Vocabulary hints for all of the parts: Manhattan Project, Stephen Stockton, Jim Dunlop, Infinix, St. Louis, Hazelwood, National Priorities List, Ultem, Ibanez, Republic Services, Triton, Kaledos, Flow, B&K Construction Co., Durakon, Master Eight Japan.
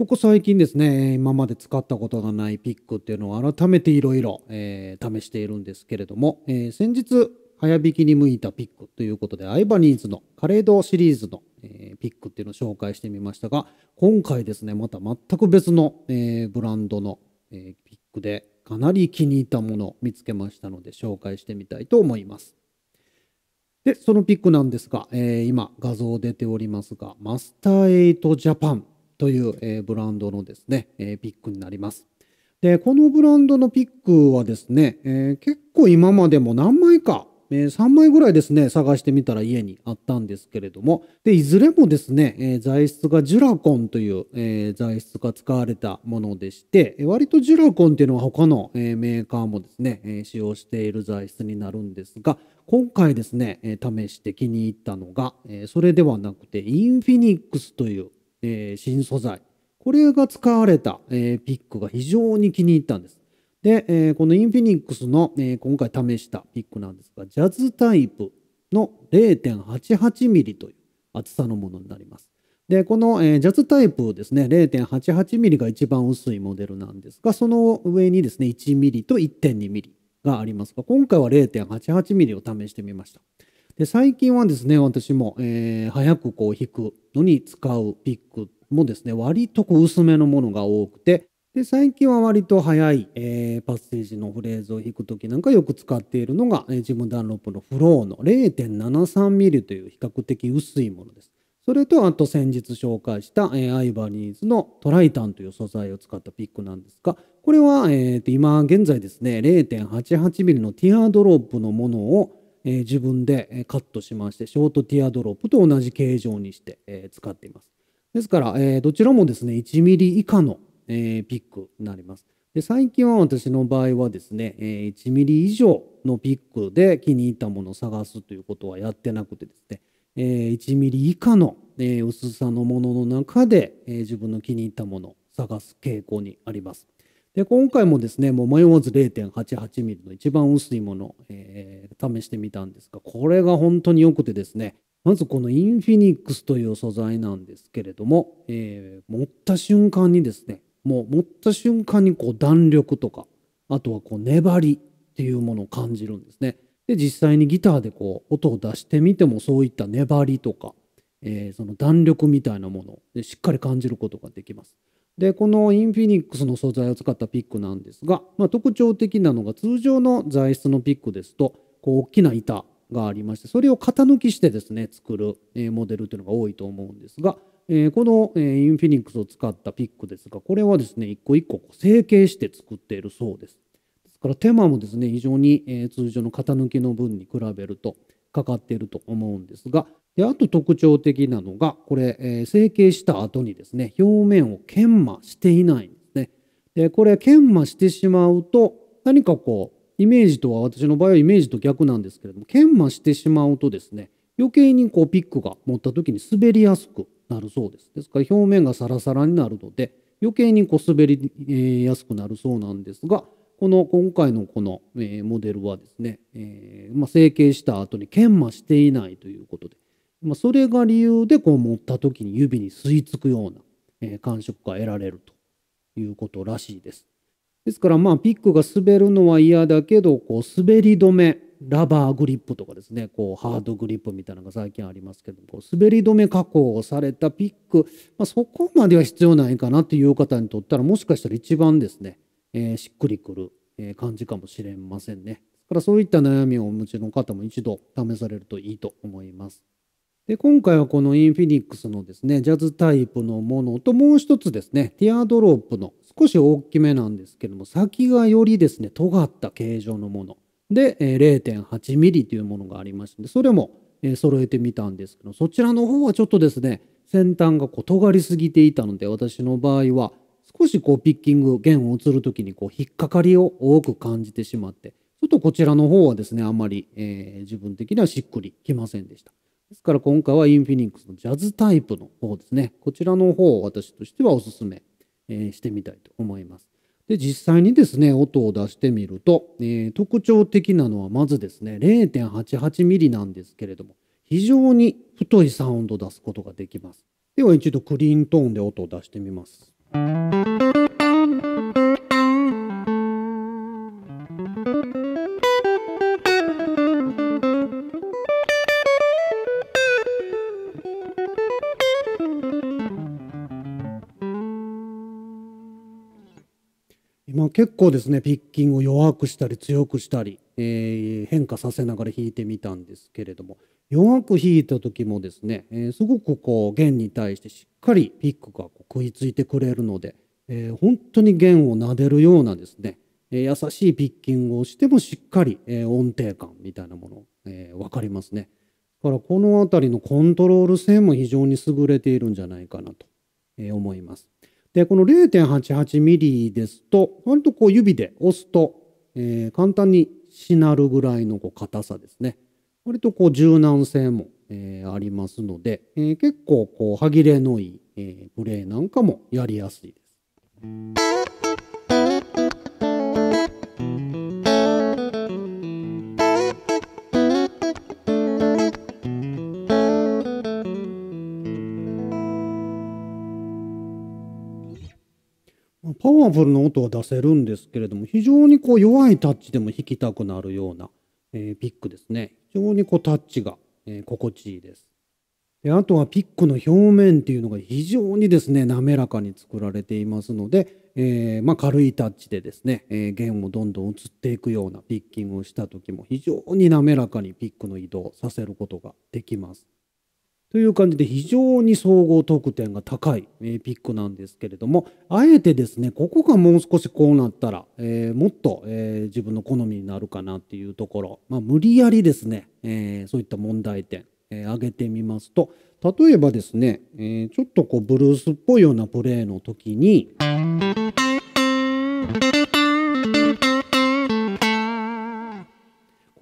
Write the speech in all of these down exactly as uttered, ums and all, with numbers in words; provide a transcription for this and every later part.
ここ最近ですね、今まで使ったことがないピックっていうのを改めていろいろ試しているんですけれども、えー、先日早引きに向いたピックということでアイバニーズのカレードシリーズのえー、ピックっていうのを紹介してみましたが、今回ですねまた全く別の、えー、ブランドの、えー、ピックでかなり気に入ったものを見つけましたので紹介してみたいと思います。でそのピックなんですが、えー、今画像出ておりますがマスターエイトジャパンという、えー、ブランドのですね、えー、ピックになります。でこのブランドのピックはですね、えー、結構今までも何枚かさんまいぐらいですね探してみたら家にあったんですけれども、でいずれもですね、えー、材質がジュラコンという、えー、材質が使われたものでして、割とジュラコンっていうのは他の、えー、メーカーもですね、えー、使用している材質になるんですが、今回ですね、えー、試して気に入ったのが、えー、それではなくてインフィニックスという、えー、新素材、これが使われた、えー、ピックが非常に気に入ったんです。で、えー、このインフィニックスの、えー、今回試したピックなんですが、ジャズタイプの ゼロ点はちはちミリ という厚さのものになります。で、この、えー、ジャズタイプですね、ゼロ点はちはちミリ が一番薄いモデルなんですが、その上にですね、いちミリと いってんにミリ がありますが、今回は ゼロ点はちはちミリ を試してみました。で、最近はですね、私も、えー、早くこう引くのに使うピックもですね、割とこう薄めのものが多くて、で最近は割と早い、えー、パッセージのフレーズを弾くときなんかよく使っているのが、えー、ジム・ダンロップのフローの ゼロ点ななさんミリ という比較的薄いものです。それとあと先日紹介した、えー、アイバニーズのトライタンという素材を使ったピックなんですが、これは、えー、今現在ですね ゼロ点はちはちミリ のティアドロップのものを、えー、自分でカットしましてショートティアドロップと同じ形状にして、えー、使っています。ですから、えー、どちらもですねいちミリ以下のえー、ピックになります。で最近は私の場合はですね、えー、いちミリ以上のピックで気に入ったものを探すということはやってなくてですね、えー、いちミリ以下の、えー、薄さのものの中で、えー、自分の気に入ったものを探す傾向にあります。で今回もですねもう迷わず ゼロ点はちはちミリ の一番薄いものを、えー、試してみたんですが、これが本当に良くてですね、まずこのインフィニックスという素材なんですけれども、えー、持った瞬間にですねもう持った瞬間にこう弾力とか、あとはこう粘りっていうものを感じるんですね。で実際にギターでこう音を出してみてもそういった粘りとか、えー、その弾力みたいなものをしっかり感じることができます。でこのインフィニックスの素材を使ったピックなんですが、まあ、特徴的なのが通常の材質のピックですとこう大きな板がありまして、それを型抜きしてですね作る、えー、モデルというのが多いと思うんですが、このインフィニックスを使ったピックですが、これはですね一個一個成形して作っているそうです。ですから手間もですね非常に通常の型抜きの分に比べるとかかっていると思うんですが、であと特徴的なのがこれ成形した後にですね表面を研磨していないんですね。でこれ研磨してしまうと何かこうイメージとは、私の場合はイメージと逆なんですけれども、研磨してしまうとですね余計にこうピックが持った時に滑りやすくなるそうです。ですから表面がサラサラになるので余計にこう滑りやすくなるそうなんですが、この今回のこのモデルはですね、えーまあ、成形した後に研磨していないということで、まあ、それが理由でこう持った時に指に吸い付くような感触が得られるということらしいです。ですからまあピックが滑るのは嫌だけど、こう滑り止めラバーグリップとかですねこうハードグリップみたいなのが最近ありますけど、こう滑り止め加工をされたピック、まあ、そこまでは必要ないかなっていう方にとったら、もしかしたら一番ですね、えー、しっくりくる、えー、感じかもしれませんね。だからそういった悩みをお持ちの方も一度試されるといいと思います。で今回はこのインフィニックスのですねジャズタイプのものと、もう一つですねティアドロップの少し大きめなんですけども、先がよりですね尖った形状のもので ゼロ点はちミリ というものがありまして、それも揃えてみたんですけど、そちらの方はちょっとですね先端がこう尖りすぎていたので、私の場合は少しこうピッキング弦を移る時にこう引っかかりを多く感じてしまって、ちょっとこちらの方はですねあまり、えー、自分的にはしっくりきませんでした。ですから今回はインフィニックスのジャズタイプの方ですね、こちらの方を私としてはおすすめ、えー、してみたいと思います。で実際にですね音を出してみると、えー、特徴的なのはまずですね ゼロ点はちはちミリ なんですけれども、非常に太いサウンドを出すことができます。では一度クリーントーンで音を出してみます。今結構ですね、ピッキングを弱くしたり強くしたり、えー、変化させながら弾いてみたんですけれども、弱く弾いた時もですね、えー、すごくこう弦に対してしっかりピックがこう食いついてくれるので、えー、本当に弦を撫でるようなですね、えー、優しいピッキングをしてもしっかり、えー、音程感みたいなもの、えー、分かりますね。だからこの辺りのコントロール性も非常に優れているんじゃないかなと、えー、思います。で、この ゼロ点はちはちミリ ですと、割とこう指で押すと、えー、簡単にしなるぐらいのこう硬さですね。割とこう柔軟性も、えー、ありますので、えー、結構こう歯切れのいい、えー、プレイなんかもやりやすいです。パワフルな音は出せるんですけれども、非常にこう弱いタッチでも弾きたくなるような、えー、ピックですね。非常にこうタッチが、えー、心地いいです。で、あとはピックの表面っていうのが非常にですね、滑らかに作られていますので、えーまあ、軽いタッチでですね、えー、弦をどんどん移っていくようなピッキングをした時も非常に滑らかにピックの移動をさせることができます。という感じで非常に総合得点が高いピックなんですけれども、あえてですね、ここがもう少しこうなったら、えー、もっと、えー、自分の好みになるかなっていうところ、まあ、無理やりですね、えー、そういった問題点、えー、挙げてみますと、例えばですね、えー、ちょっとこうブルースっぽいようなプレイの時に、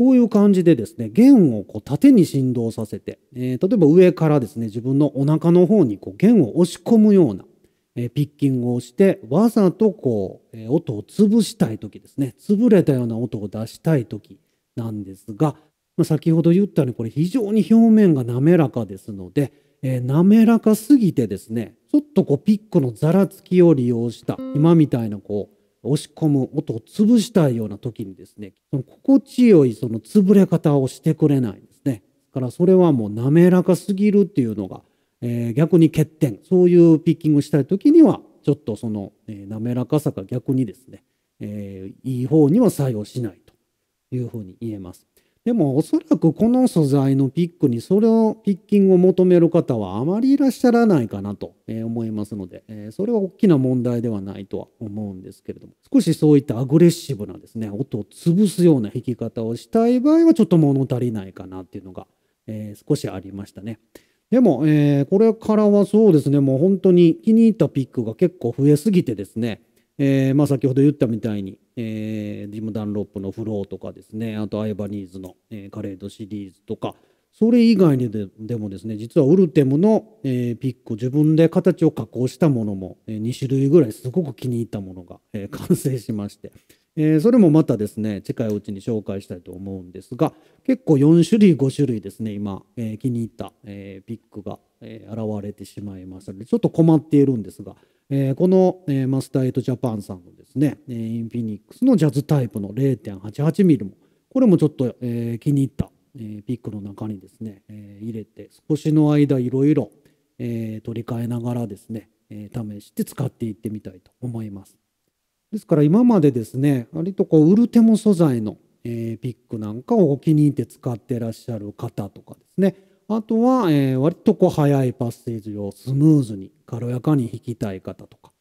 こういう感じでですね、弦をこう縦に振動させて、えー、例えば上からですね、自分のお腹の方にこう弦を押し込むような、えー、ピッキングをして、わざとこう、えー、音を潰したいときですね、潰れたような音を出したいときなんですが、まあ、先ほど言ったように、これ非常に表面が滑らかですので、えー、滑らかすぎてですね、ちょっとこうピックのざらつきを利用した、今みたいなこう、押し込む音を潰したいような時にですね、心地よいその潰れ方をしてくれないんですね。だからそれはもう滑らかすぎるっていうのが、えー、逆に欠点。そういうピッキングしたい時にはちょっとその、えー、滑らかさが逆にですね、えー、いい方には作用しないというふうに言えます。でもおそらくこの素材のピックにそれをピッキングを求める方はあまりいらっしゃらないかなと思いますので、それは大きな問題ではないとは思うんですけれども、少しそういったアグレッシブなですね、音を潰すような弾き方をしたい場合はちょっと物足りないかなっていうのが少しありましたね。でも、えー、これからはそうですね、もう本当に気に入ったピックが結構増えすぎてですね、えーまあ、先ほど言ったみたいに、えー、ジム・ダンロップの「フロー」とかですね、あとアイバニーズの、えー「カレード」シリーズとか、それ以外に で, でもですね、実はウルテムの、えー、ピック、自分で形を加工したものも、えー、にしゅるいぐらいすごく気に入ったものが、えー、完成しまして、えー、それもまたですね、近いうちに紹介したいと思うんですが、結構よんしゅるいごしゅるいですね、今、えー、気に入った、えー、ピックが、えー、現れてしまいましたので、ちょっと困っているんですが。えー、この、えー、マスターエイトジャパンさんのですね、えー、インフィニックスのジャズタイプの ゼロ点はちはちミリ も、これもちょっと、えー、気に入った、えー、ピックの中にですね、えー、入れて、少しの間いろいろ取り替えながらですね、えー、試して使っていってみたいと思います。ですから今までですね、割とこうウルテモ素材の、えー、ピックなんかを気に入って使ってらっしゃる方とかですね、あとは、えー、割とこう速いパッセージをスムーズに軽やかに弾きたい方とか、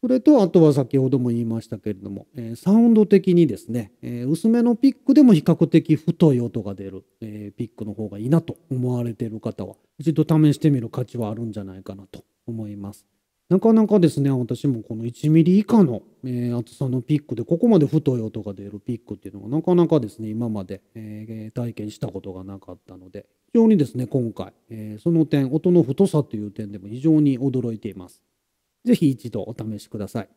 それとあとは先ほども言いましたけれども、えー、サウンド的にですね、えー、薄めのピックでも比較的太い音が出る、えー、ピックの方がいいなと思われている方は一度試してみる価値はあるんじゃないかなと思います。なかなかですね、私もこのいちミリ以下の、えー、厚さのピックでここまで太い音が出るピックっていうのがなかなかですね、今まで、えー、体験したことがなかったので、非常にですね、今回、えー、その点、音の太さという点でも非常に驚いています。ぜひ一度お試しください。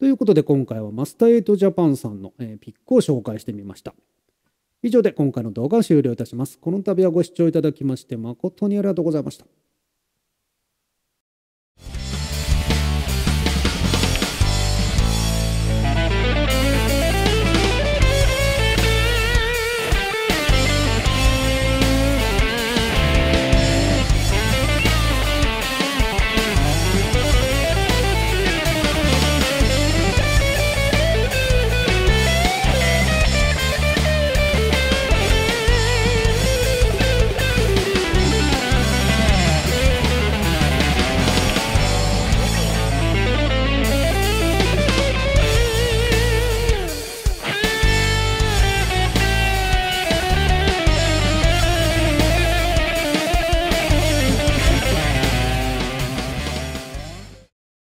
ということで今回はマスターエイトジャパンさんの、えー、ピックを紹介してみました。以上で今回の動画を終了いたします。この度はご視聴いただきまして誠にありがとうございました。